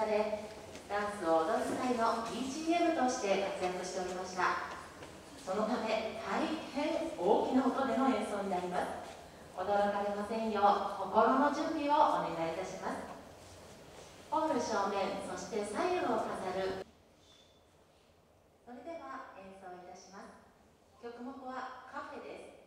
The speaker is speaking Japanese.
歌でダンスを踊る際の BGM として活躍しておりました。そのため大変大きな音での演奏になります。驚かれませんよう心の準備をお願いいたします。ホール正面、そして左右を飾る。それでは演奏いたします。曲目はカフェです。